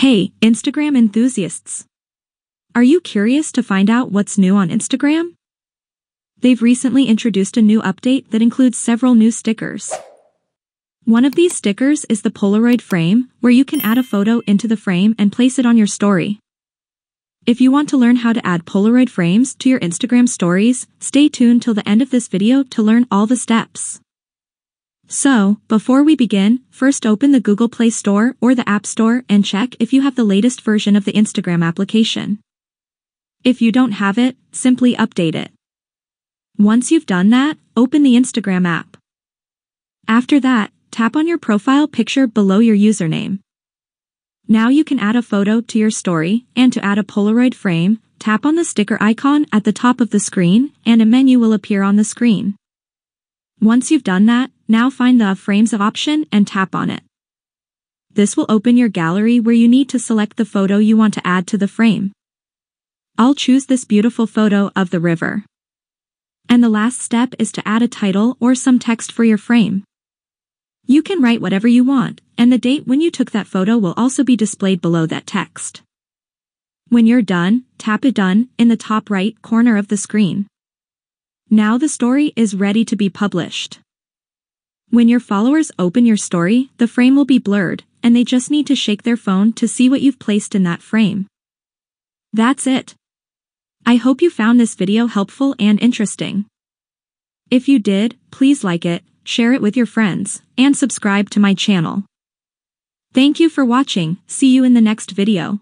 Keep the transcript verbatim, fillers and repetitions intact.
Hey, Instagram enthusiasts! Are you curious to find out what's new on Instagram? They've recently introduced a new update that includes several new stickers. One of these stickers is the Polaroid frame, where you can add a photo into the frame and place it on your story. If you want to learn how to add Polaroid frames to your Instagram stories, stay tuned till the end of this video to learn all the steps. So, before we begin, first open the Google Play Store or the App Store and check if you have the latest version of the Instagram application. If you don't have it, simply update it. Once you've done that, open the Instagram app. After that, tap on your profile picture below your username. Now you can add a photo to your story, and to add a Polaroid frame, tap on the sticker icon at the top of the screen, and a menu will appear on the screen. Once you've done that, now find the Frames option and tap on it. This will open your gallery where you need to select the photo you want to add to the frame. I'll choose this beautiful photo of the river. And the last step is to add a title or some text for your frame. You can write whatever you want, and the date when you took that photo will also be displayed below that text. When you're done, tap it done in the top right corner of the screen. Now the story is ready to be published. When your followers open your story, the frame will be blurred, and they just need to shake their phone to see what you've placed in that frame. That's it. I hope you found this video helpful and interesting. If you did, please like it, share it with your friends, and subscribe to my channel. Thank you for watching. See you in the next video.